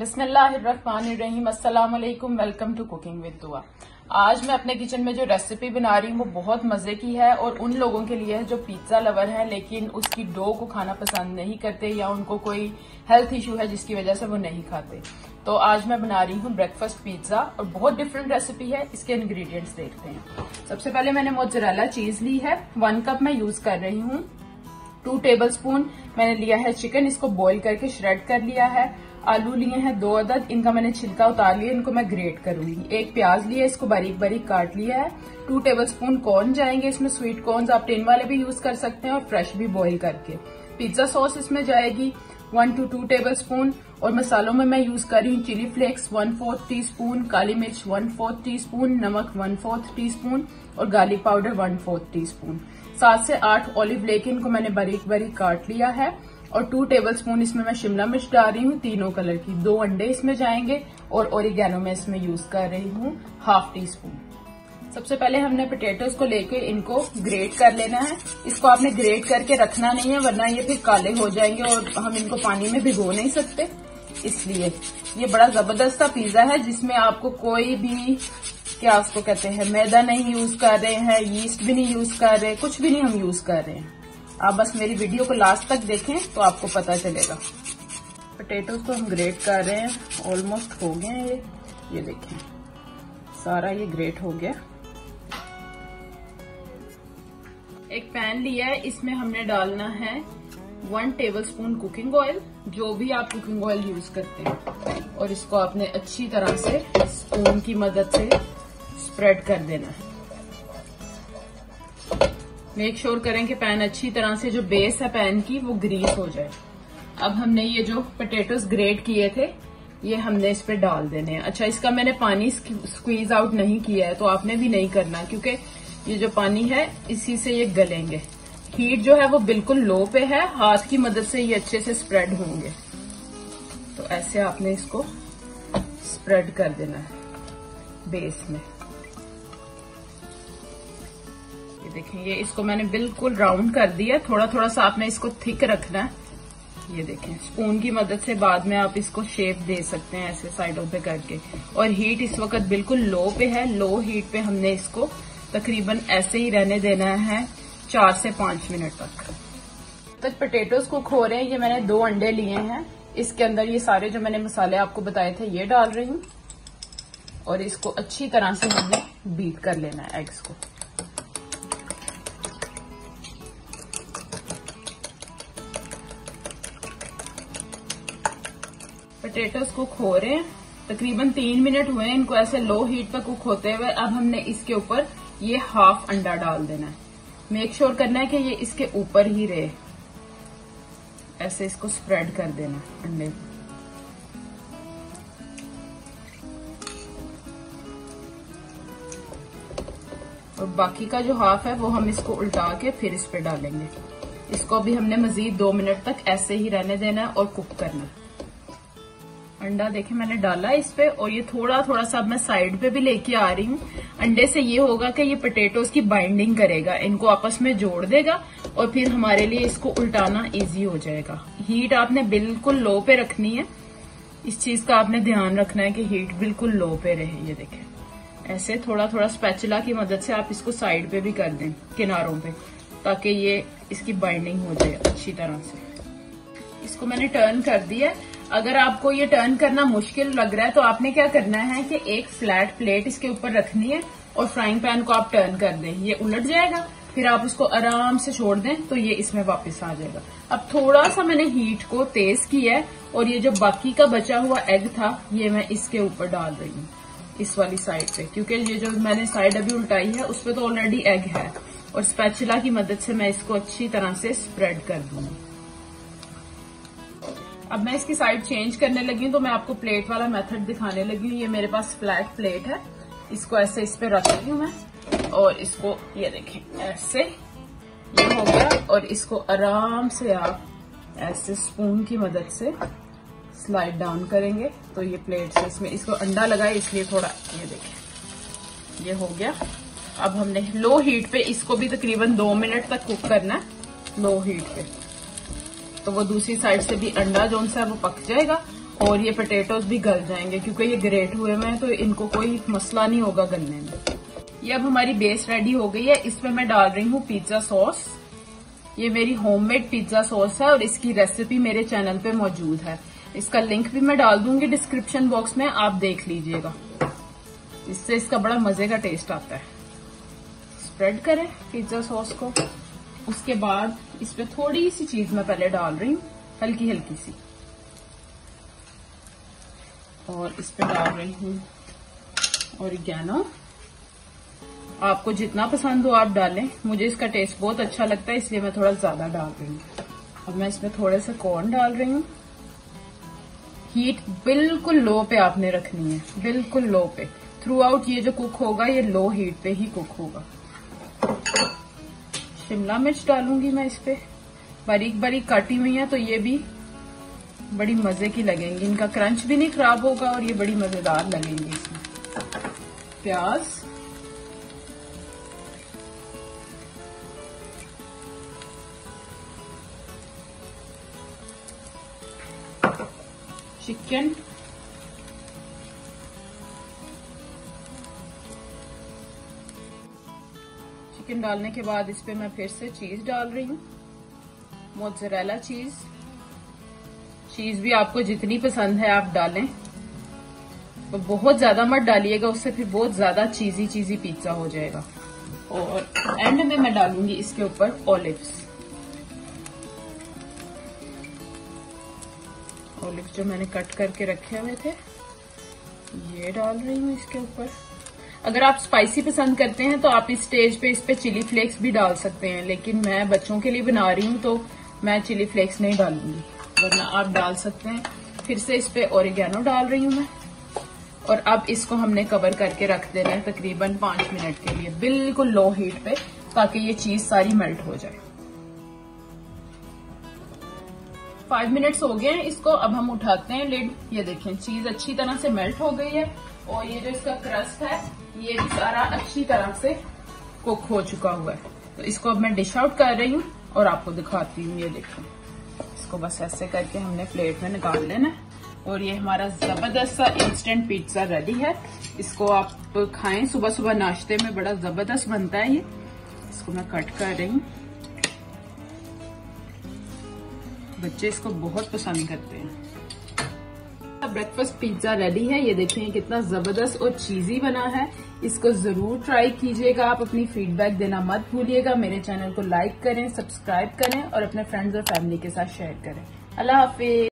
बिस्मिल्लाहिर्रहमानिर्रहीम, अस्सलाम वालेकुम, वेलकम टू कुकिंग विद दुआ। आज मैं अपने किचन में जो रेसिपी बना रही हूँ वो बहुत मजे की है और उन लोगों के लिए है जो पिज्जा लवर है लेकिन उसकी डो को खाना पसंद नहीं करते या उनको कोई हेल्थ इशू है जिसकी वजह से वो नहीं खाते। तो आज मैं बना रही हूँ ब्रेकफास्ट पिज्जा और बहुत डिफरेंट रेसिपी है। इसके इंग्रेडिएंट्स देखते हैं। सबसे पहले मैंने मोज़रेला चीज ली है, 1 कप मैं यूज कर रही हूँ। 2 टेबलस्पून मैंने लिया है चिकन, इसको बॉईल करके श्रेड कर लिया है। आलू लिए हैं 2 अदद, इनका मैंने छिलका उतार लिया, इनको मैं ग्रेट करूंगी। 1 प्याज लिया, इसको बारीक बारीक काट लिया है। 2 टेबलस्पून कॉर्न जाएंगे, इसमें स्वीट कॉर्न आप टिन वाले भी यूज कर सकते हैं और फ्रेश भी बॉईल करके। पिज्जा सॉस इसमें जाएगी 1 to 2 टेबलस्पून और मसालों में मैं यूज कर रही हूँ चिली फ्लेक्स 1/4 टीस्पून, काली मिर्च 1/4 टीस्पून, नमक 1/4 टीस्पून और गार्लिक पाउडर 1/4 टीस्पून। 7 से 8 ऑलिव लेके इनको मैंने बारीक बारीक काट लिया है और 2 टेबलस्पून इसमें मैं शिमला मिर्च डाल रही हूँ, तीनों कलर की। 2 अंडे इसमें जाएंगे और ओरिगैनो में इसमें यूज कर रही हूँ 1/2 टीस्पून। सबसे पहले हमने पोटैटोज को लेके इनको ग्रेट कर लेना है। इसको आपने ग्रेट करके रखना नहीं है वरना ये फिर काले हो जाएंगे और हम इनको पानी में भिगो नहीं सकते। इसलिए ये बड़ा जबरदस्त सा पिज्जा है जिसमें आपको कोई भी क्या उसको कहते हैं मैदा नहीं यूज कर रहे हैं, यीस्ट भी नहीं यूज कर रहे, कुछ भी नहीं हम यूज कर रहे हैं। आप बस मेरी वीडियो को लास्ट तक देखें तो आपको पता चलेगा। पोटैटोज को हम ग्रेट कर रहे हैं, ऑलमोस्ट हो गए हैं। ये देखें सारा ये ग्रेट हो गया। एक पैन लिया है, इसमें हमने डालना है 1 टेबलस्पून कुकिंग ऑयल, जो भी आप कुकिंग ऑयल यूज करते हैं, और इसको आपने अच्छी तरह से स्पून की मदद से स्प्रेड कर देना है। मेक श्योर करें कि पैन अच्छी तरह से जो बेस है पैन की वो ग्रीस हो जाए। अब हमने ये जो पोटैटोज ग्रेट किए थे ये हमने इस पे डाल देने हैं। अच्छा, इसका मैंने पानी स्क्वीज आउट नहीं किया है तो आपने भी नहीं करना, क्योंकि ये जो पानी है इसी से ये गलेंगे। हीट जो है वो बिल्कुल लो पे है, हाथ की मदद से ये अच्छे से स्प्रेड होंगे। तो ऐसे आपने इसको स्प्रेड कर देना है बेस में। ये देखें, ये इसको मैंने बिल्कुल राउंड कर दिया। थोड़ा थोड़ा सा आपने इसको थिक रखना है। ये देखें, स्पून की मदद से बाद में आप इसको शेप दे सकते हैं ऐसे साइडों पे करके। और हीट इस वक्त बिल्कुल लो पे है। लो हीट पे हमने इसको तकरीबन ऐसे ही रहने देना है 4 से 5 मिनट तक। पोटैटोज को खो रहे हैं। ये मैंने 2 अंडे लिए हैं, इसके अंदर ये सारे जो मैंने मसाले आपको बताए थे ये डाल रही हूँ और इसको अच्छी तरह से हमने बीट कर लेना है एग्स को। पोटैटोज को खो रहे हैं, तकरीबन 3 मिनट हुए इनको ऐसे लो हीट पर कुक होते हुए। अब हमने इसके ऊपर ये 1/2 अंडा डाल देना है। मेक श्योर करना है कि ये इसके ऊपर ही रहे, ऐसे इसको स्प्रेड कर देना अंडे। और बाकी का जो 1/2 है वो हम इसको उल्टा के फिर इस पे डालेंगे। इसको भी हमने मजीद 2 मिनट तक ऐसे ही रहने देना है और कुक करना है। अंडा देखे मैंने डाला इस पे और ये थोड़ा थोड़ा सा मैं साइड पे भी लेके आ रही हूँ। अंडे से ये होगा कि ये पोटैटोज की बाइंडिंग करेगा, इनको आपस में जोड़ देगा और फिर हमारे लिए इसको उल्टाना इजी हो जाएगा। हीट आपने बिल्कुल लो पे रखनी है, इस चीज का आपने ध्यान रखना है कि हीट बिल्कुल लो पे रहे। ये देखें, ऐसे थोड़ा थोड़ा स्पैचुला की मदद से आप इसको साइड पे भी कर दें किनारों पे, ताकि ये इसकी बाइंडिंग हो जाए अच्छी तरह से। इसको मैंने टर्न कर दिया। अगर आपको ये टर्न करना मुश्किल लग रहा है तो आपने क्या करना है कि एक फ्लैट प्लेट इसके ऊपर रखनी है और फ्राइंग पैन को आप टर्न कर दें। ये उलट जाएगा, फिर आप उसको आराम से छोड़ दें तो ये इसमें वापस आ जाएगा। अब थोड़ा सा मैंने हीट को तेज किया है और ये जो बाकी का बचा हुआ एग था ये मैं इसके ऊपर डाल रही हूँ इस वाली साइड पे, क्योंकि ये जो मैंने साइड अभी उल्टाई है उस पर तो ऑलरेडी एग है। और स्पैचुला की मदद से मैं इसको अच्छी तरह से स्प्रेड कर दूंगी। अब मैं इसकी साइड चेंज करने लगी हूँ तो मैं आपको प्लेट वाला मेथड दिखाने लगी हूँ। ये मेरे पास फ्लैट प्लेट है, इसको ऐसे इस पे रख रही हूँ मैं और इसको ये देखें ऐसे ये हो गया। और इसको आराम से आप ऐसे स्पून की मदद से स्लाइड डाउन करेंगे तो ये प्लेट से इसमें इसको अंडा लगाए इसलिए थोड़ा ये देखें ये हो गया। अब हमने लो हीट पे इसको भी तकरीबन 2 मिनट तक कुक करना है लो हीट पे, तो वो दूसरी साइड से भी अंडा जो है वो पक जाएगा और ये पोटैटोज भी गल जाएंगे क्योंकि ये ग्रेट हुए हुए हैं, तो इनको कोई मसला नहीं होगा गलने में। ये अब हमारी बेस रेडी हो गई है। इसमें मैं डाल रही हूँ पिज्जा सॉस। ये मेरी होममेड पिज्जा सॉस है और इसकी रेसिपी मेरे चैनल पे मौजूद है। इसका लिंक भी मैं डाल दूंगी डिस्क्रिप्शन बॉक्स में, आप देख लीजिएगा। इससे इसका बड़ा मजे का टेस्ट आता है। स्प्रेड करें पिज्जा सॉस को। उसके बाद इसमें थोड़ी सी चीज मैं पहले डाल रही हूँ, हल्की हल्की सी, और इस पे डाल रही हूँ ओरिगैनो। आपको जितना पसंद हो आप डालें, मुझे इसका टेस्ट बहुत अच्छा लगता है इसलिए मैं थोड़ा ज्यादा डाल रही हूँ। अब मैं इसमें थोड़े से कॉर्न डाल रही हूँ। हीट बिल्कुल लो पे आपने रखनी है, बिल्कुल लो पे। थ्रू आउट ये जो कुक होगा ये लो हीट पे ही कुक होगा। शिमला मिर्च डालूंगी मैं इस पे, बारीक बारीक काटी हुई है, तो ये भी बड़ी मजे की लगेंगी। इनका क्रंच भी नहीं खराब होगा और ये बड़ी मजेदार लगेंगी। इसमें प्याज, चिकन, चिकन डालने के बाद इस पे मैं फिर से चीज डाल रही हूँ, मोज़रेला चीज। चीज भी आपको जितनी पसंद है आप डालें, तो बहुत ज्यादा मत डालिएगा, उससे फिर बहुत ज्यादा चीजी चीजी पिज्जा हो जाएगा। और एंड में मैं डालूंगी इसके ऊपर ऑलिव्स। ऑलिव्स जो मैंने कट करके रखे हुए थे ये डाल रही हूँ इसके ऊपर। अगर आप स्पाइसी पसंद करते हैं तो आप इस स्टेज पे इस पे चिली फ्लेक्स भी डाल सकते हैं, लेकिन मैं बच्चों के लिए बना रही हूँ तो मैं चिली फ्लेक्स नहीं डालूंगी, वरना आप डाल सकते हैं। फिर से इस पे ओरिगैनो डाल रही हूँ मैं, और अब इसको हमने कवर करके रख देना है तकरीबन 5 मिनट के लिए, बिल्कुल लो हीट पे, ताकि ये चीज सारी मेल्ट हो जाए। 5 मिनट्स हो गए हैं इसको। अब हम उठाते हैं लिड। ये देखें चीज अच्छी तरह से मेल्ट हो गई है और ये जो इसका क्रस्ट है ये भी सारा अच्छी तरह से कुक हो चुका हुआ है। तो इसको अब मैं डिश आउट कर रही हूँ और आपको दिखाती हूँ। ये देखें, इसको बस ऐसे करके हमने प्लेट में निकाल लेना है। और ये हमारा जबरदस्त सा इंस्टेंट पिज्जा रेडी है। इसको आप खाएं सुबह सुबह नाश्ते में, बड़ा जबरदस्त बनता है ये। इसको मैं कट कर रही हूँ, बच्चे इसको बहुत पसंद करते हैं। ब्रेकफास्ट पिज्जा रेडी है। ये देखें कितना जबरदस्त और चीजी बना है। इसको जरूर ट्राई कीजिएगा। आप अपनी फीडबैक देना मत भूलिएगा। मेरे चैनल को लाइक करें, सब्सक्राइब करें और अपने फ्रेंड्स और फैमिली के साथ शेयर करें। अल्लाह हाफिज।